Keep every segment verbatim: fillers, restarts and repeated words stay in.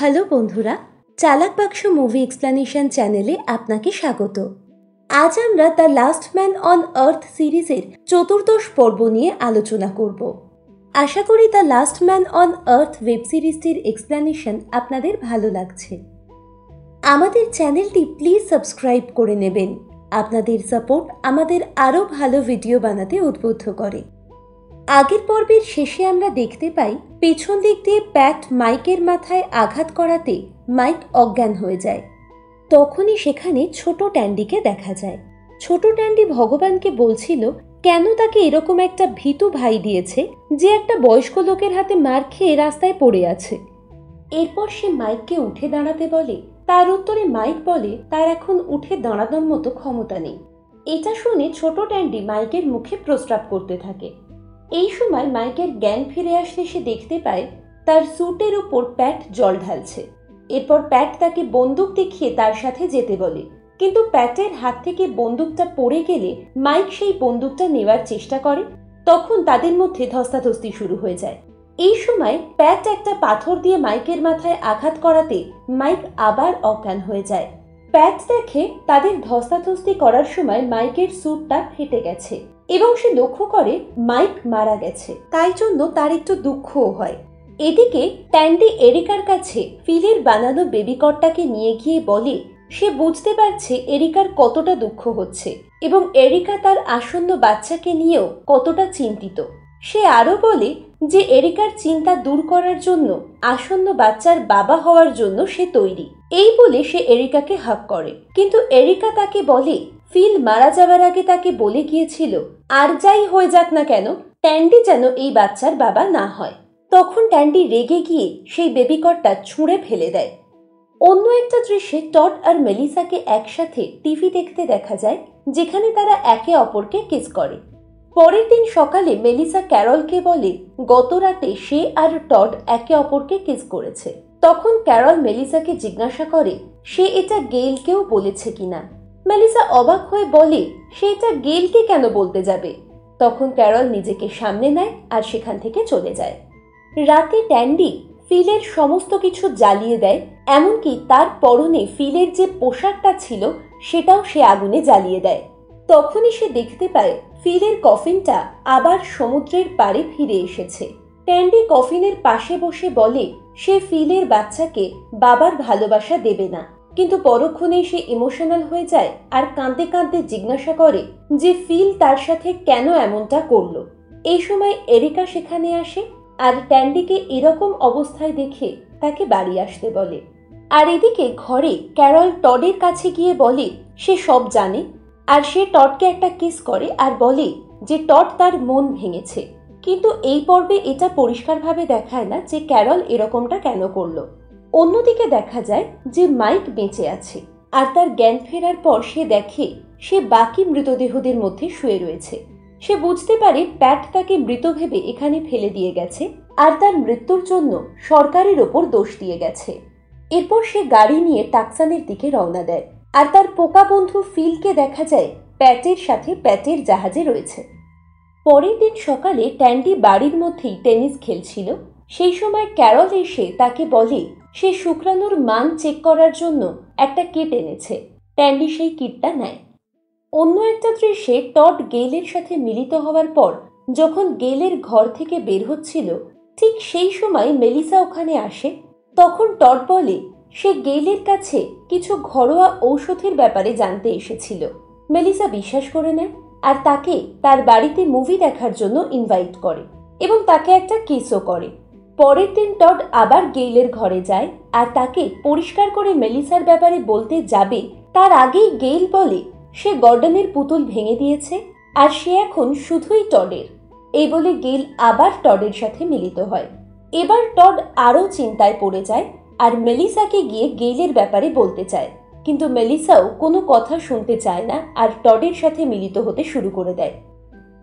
Hello বন্ধুরা, চালাক বাক্স মুভি এক্সপ্লানেশন চ্যানেলে আপনাকে স্বাগত। আজ আমরা the last man on earth সিরিজের চতুর্দশ পর্ব নিয়ে আলোচনা করব। আশা করি দ্য লাস্ট ম্যান অন আর্থ ওয়েব সিরিজটির এক্সপ্লানেশন আপনাদের ভালো লাগছে। আমাদের চ্যানেলটি প্লিজ সাবস্ক্রাইব করে নেবেন। আপনাদের সাপোর্ট আমাদের আরও ভালো ভিডিও বানাতে উদ্বুদ্ধ করে। আগের পর্বের শেষে আমরা দেখতে পাই পেছন দিক দিয়ে প্যাট মাইকের মাথায় আঘাত করাতে মাইক অজ্ঞান হয়ে যায়। তখনই সেখানে ছোট ট্যান্ডিকে দেখা যায়। ছোট ট্যান্ডি ভগবানকে বলছিল কেন তাকে এরকম একটা ভীতু ভাই দিয়েছে যে একটা বয়স্ক লোকের হাতে মার খেয়ে রাস্তায় পড়ে আছে। এরপর সে মাইককে উঠে দাঁড়াতে বলে। তার উত্তরে মাইক বলে তার এখন উঠে দাঁড়ানোর মতো ক্ষমতা নেই। এটা শুনে ছোট ট্যান্ডি মাইকের মুখে প্রস্রাব করতে থাকে। এই সময় মাইকের জ্ঞান ফিরে আসলে সে দেখতে পায় তার স্যুটের উপর প্যাট জল ঢালছে। এরপর প্যাট তাকে বন্দুক দেখিয়ে তার সাথে যেতে বলে, কিন্তু প্যাটের হাত থেকে বন্দুকটা পড়ে গেলে মাইক সেই বন্দুকটা নেওয়ার চেষ্টা করে। তখন তাদের মধ্যে ধস্তাধস্তি শুরু হয়ে যায়। এই সময় প্যাট একটা পাথর দিয়ে মাইকের মাথায় আঘাত করাতে মাইক আবার অজ্ঞান হয়ে যায়। প্যাট দেখে তাদের ধস্তাধস্তি করার সময় মাইকের স্যুটটা ফেটে গেছে এবং সে লক্ষ্য করে মাইক মারা গেছে, তাই জন্য তার একটু দুঃখও হয়। এদিকে ট্যান্ডি এরিকার কাছে ফিলের বানানো বেবিকটটাকে নিয়ে গিয়ে বলে সে বুঝতে পারছে এরিকার কতটা দুঃখ হচ্ছে এবং এরিকা তার আসন্ন বাচ্চাকে নিয়েও কতটা চিন্তিত। সে আরও বলে যে এরিকার চিন্তা দূর করার জন্য আসন্ন বাচ্চার বাবা হওয়ার জন্য সে তৈরি। এই বলে সে এরিকাকে হাগ করে, কিন্তু এরিকা তাকে বলে ফিল মারা যাওয়ার আগে তাকে বলে গিয়েছিল আর যাই হয়ে যাক না কেন ট্যান্ডি যেন এই বাচ্চার বাবা না হয়। তখন ট্যান্ডি রেগে গিয়ে সেই বেবিকটটা ছুঁড়ে ফেলে দেয়। অন্য একটা দৃশ্যে টড আর মেলিসাকে একসাথে টিভি দেখতে দেখা যায়, যেখানে তারা একে অপরকে কিস করে। পরের দিন সকালে মেলিসা ক্যারলকে বলে গত রাতে সে আর টড একে অপরকে কিস করেছে। তখন ক্যারল মেলিসাকে জিজ্ঞাসা করে সে এটা গেইলকেও বলেছে কিনা। মেলিসা অবাক হয়ে বলে সে এটা গেইলকে কেন বলতে যাবে। তখন ক্যারল নিজেকে সামনে নেয় আর সেখান থেকে চলে যায়। রাতে ট্যান্ডি ফিলের সমস্ত কিছু জ্বালিয়ে দেয়, এমনকি তার পরনে ফিলের যে পোশাকটা ছিল সেটাও সে আগুনে জ্বালিয়ে দেয়। তখনই সে দেখতে পায় ফিলের কফিনটা আবার সমুদ্রের পাড়ে ফিরে এসেছে। ট্যান্ডি কফিনের পাশে বসে বলে সে ফিলের বাচ্চাকে বাবার ভালোবাসা দেবে না, কিন্তু পরক্ষণেই সে ইমোশনাল হয়ে যায় আর কাঁদতে কাঁদতে জিজ্ঞাসা করে যে ফিল তার সাথে কেন এমনটা করলো। এই সময় এরিকা সেখানে আসে আর ট্যান্ডিকে এরকম অবস্থায় দেখে তাকে বাড়ি আসতে বলে। আর এদিকে ঘরে ক্যারল টডের কাছে গিয়ে বলে সে সব জানে, আর সে টডকে একটা কিস করে আর বলে যে টড তার মন ভেঙেছে। কিন্তু এই পর্বে এটা পরিষ্কারভাবে দেখায় না যে ক্যারল এরকমটা কেন করলো। অন্যদিকে দেখা যায় যে মাইক বেঁচে আছে আর তার জ্ঞান ফেরার পর সে দেখে সে বাকি মৃতদেহদের মধ্যে শুয়ে রয়েছে। সে বুঝতে পারে প্যাট তাকে মৃত ভেবে এখানে ফেলে দিয়ে গেছে আর তার মৃত্যুর জন্য সরকারের ওপর দোষ দিয়ে গেছে। এরপর সে গাড়ি নিয়ে টাকসানের দিকে রওনা দেয় আর তার পোকা বন্ধু ফিলকে দেখা যায় প্যাটের সাথে প্যাটের জাহাজে রয়েছে। পরের দিন সকালে ট্যান্ডি বাড়ির মধ্যেই টেনিস খেলছিল। সেই সময় ক্যারল এসে তাকে বলে সে শুক্রাণুর মান চেক করার জন্য একটা কিট এনেছে। ট্যান্ডি সেই কিটটা নেয়। অন্য একটা দৃশ্যে টড গেইলের সাথে মিলিত হওয়ার পর যখন গেইলের ঘর থেকে বের হচ্ছিল, ঠিক সেই সময় মেলিসা ওখানে আসে। তখন টড বলে সে গেইলের কাছে কিছু ঘরোয়া ঔষধের ব্যাপারে জানতে এসেছিল। মেলিসা বিশ্বাস করে নেয় আর তাকে তার বাড়িতে মুভি দেখার জন্য ইনভাইট করে এবং তাকে একটা কিসও করে। পরের দিন টড আবার গেইলের ঘরে যায় আর তাকে পরিষ্কার করে মেলিসার ব্যাপারে বলতে যাবে তার আগেই গেইল বলে সে গর্ডনের পুতুল ভেঙে দিয়েছে আর সে এখন শুধুই টডের। এই বলে গেইল আবার টডের সাথে মিলিত হয়। এবার টড আরও চিন্তায় পড়ে যায় আর মেলিসাকে গিয়ে গেইলের ব্যাপারে বলতে চায়, কিন্তু মেলিসাও কোনো কথা শুনতে চায় না আর টডের সাথে মিলিত হতে শুরু করে দেয়।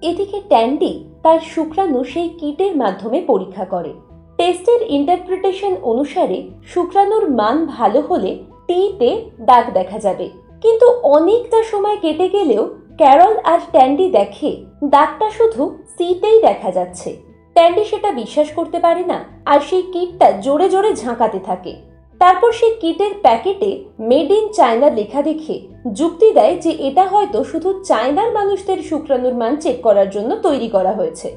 এদিকে ট্যান্ডি তার শুক্রাণু সেই কিটের মাধ্যমে পরীক্ষা করে। টেস্টের ইন্টারপ্রিটেশন অনুসারে শুক্রাণুর মান ভালো হলে টিতে দাগ দেখা যাবে, কিন্তু অনেকটা সময় কেটে গেলেও ক্যারল আর ট্যান্ডি দেখে দাগটা শুধু সিতেই দেখা যাচ্ছে। ট্যান্ডি সেটা বিশ্বাস করতে পারে না আর সেই কিটটা জোরে জোরে ঝাঁকাতে থাকে। তারপর সে কিটের প্যাকেটে মেড ইন চায়না লেখা দেখে যুক্তি দেয় যে এটা হয়তো শুধু চায়নার মানুষদের শুক্রাণুর মান চেক করার জন্য তৈরি করা হয়েছে।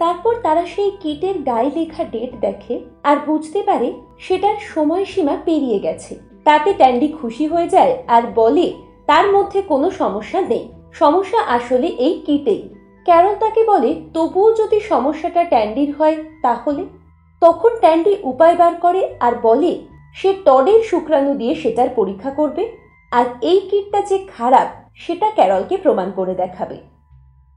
তারপর তারা সেই কিটের গায়ে লেখা ডেট দেখে আর বুঝতে পারে সেটার সময়সীমা পেরিয়ে গেছে। তাতে ট্যান্ডি খুশি হয়ে যায় আর বলে তার মধ্যে কোনো সমস্যা নেই, সমস্যা আসলে এই কিটেই। ক্যারল তাকে বলে তবুও যদি সমস্যাটা ট্যান্ডির হয় তাহলে? তখন ট্যান্ডি উপায় বার করে আর বলে সে টডের শুক্রাণু দিয়ে সেটার পরীক্ষা করবে আর এই কিটটা যে খারাপ সেটা ক্যারলকে প্রমাণ করে দেখাবে।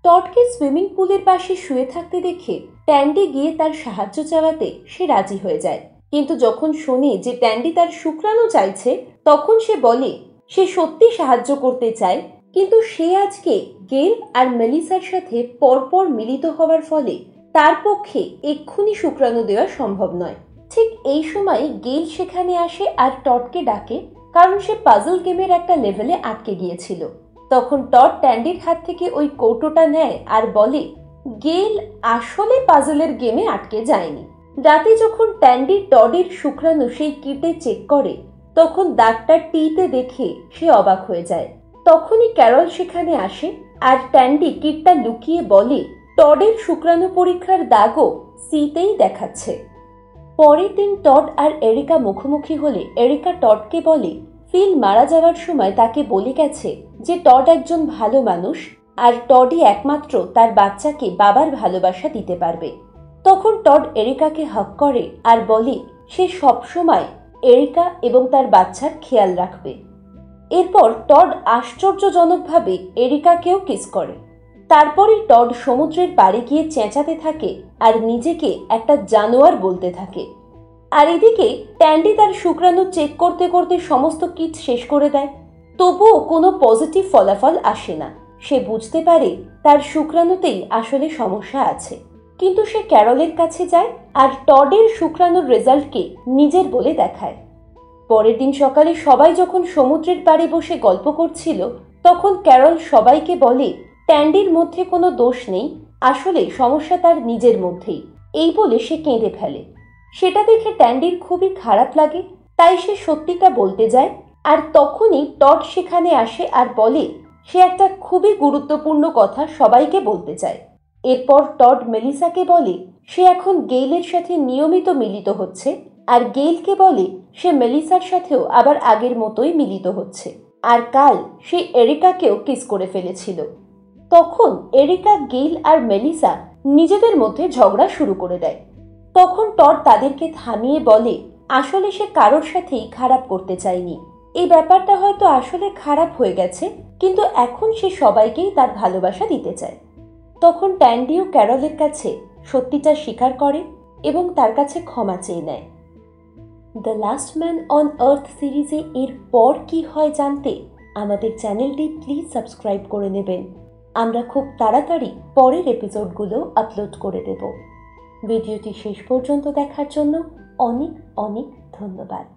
টডকে সুইমিং পুলের পাশে শুয়ে থাকতে দেখে ট্যান্ডি গিয়ে তার সাহায্য চাওয়াতে সে রাজি হয়ে যায়, কিন্তু যখন শোনে যে ট্যান্ডি তার শুক্রাণু চাইছে তখন সে বলে সে সত্যি সাহায্য করতে চায়, কিন্তু সে আজকে গেল আর মেলিসার সাথে পরপর মিলিত হওয়ার ফলে তার পক্ষে এক্ষুনি শুক্রাণু দেওয়া সম্ভব নয়। ঠিক এই সময় গেল সেখানে আসে আর টডকে ডাকে, কারণ সে পাজল গেমের একটা লেভেলে আটকে গিয়েছিল। তখন টড ট্যান্ডির হাত থেকে ওই কৌটোটা নেয় আর বলে গেল আসলে পাজলের গেমে আটকে যায়নি। রাতে যখন ট্যান্ডি টডের শুক্রাণু সেই কিটে চেক করে তখন ডাক্তার টিতে দেখে সে অবাক হয়ে যায়। তখনই ক্যারল সেখানে আসে আর ট্যান্ডি কিটটা লুকিয়ে বলে টডের শুক্রাণু পরীক্ষার দাগও সিতেই দেখাচ্ছে। পরের দিন টড আর এরিকা মুখোমুখি হলে এরিকা টডকে বলে ফিল মারা যাওয়ার সময় তাকে বলে গেছে যে টড একজন ভালো মানুষ আর টডই একমাত্র তার বাচ্চাকে বাবার ভালোবাসা দিতে পারবে। তখন টড এরিকাকে হাক করে আর বলে সে সবসময় এরিকা এবং তার বাচ্চার খেয়াল রাখবে। এরপর টড আশ্চর্যজনকভাবে এরিকাকেও কিস করে। তারপরে টড সমুদ্রের পাড়ে গিয়ে চেঁচাতে থাকে আর নিজেকে একটা জানোয়ার বলতে থাকে। আর এদিকে ট্যান্ডি তার শুক্রাণু চেক করতে করতে সমস্ত কিট শেষ করে দেয়, তবুও কোনো পজিটিভ ফলাফল আসে না। সে বুঝতে পারে তার শুক্রাণুতেই আসলে সমস্যা আছে, কিন্তু সে ক্যারলের কাছে যায় আর টডের শুক্রাণুর রেজাল্টকে নিজের বলে দেখায়। পরের দিন সকালে সবাই যখন সমুদ্রের পাড়ে বসে গল্প করছিল তখন ক্যারল সবাইকে বলে ট্যান্ডির মধ্যে কোনো দোষ নেই, আসলে সমস্যা তার নিজের মধ্যেই, এই বলে সে কেঁদে ফেলে। সেটা দেখে ট্যান্ডির খুবই খারাপ লাগে, তাই সে সত্যিটা বলতে যায়। আর তখনই টড সেখানে আসে আর বলে সে একটা খুবই গুরুত্বপূর্ণ কথা সবাইকে বলতে চায়। এরপর টড মেলিসাকে বলে সে এখন গেইলের সাথে নিয়মিত মিলিত হচ্ছে আর গেইলকে বলে সে মেলিসার সাথেও আবার আগের মতোই মিলিত হচ্ছে আর কাল সে এরিকাকেও কিস করে ফেলেছিল। তখন এরিকা, গেইল আর মেলিসা নিজেদের মধ্যে ঝগড়া শুরু করে দেয়। তখন টড তাদেরকে থামিয়ে বলে আসলে সে কারোর সাথেই খারাপ করতে চায়নি, এই ব্যাপারটা হয়তো আসলে খারাপ হয়ে গেছে, কিন্তু এখন সে সবাইকেই তার ভালোবাসা দিতে চায়। তখন ট্যান্ডিও ক্যারলের কাছে সত্যিটা স্বীকার করে এবং তার কাছে ক্ষমা চেয়ে নেয়। The last man on earth সিরিজে এর পর কী হয় জানতে আমাদের চ্যানেলটি প্লিজ সাবস্ক্রাইব করে নেবেন। আমরা খুব তাড়াতাড়ি পরের এপিসোডগুলো আপলোড করে দেব। ভিডিওটি শেষ পর্যন্ত দেখার জন্য অনেক অনেক ধন্যবাদ।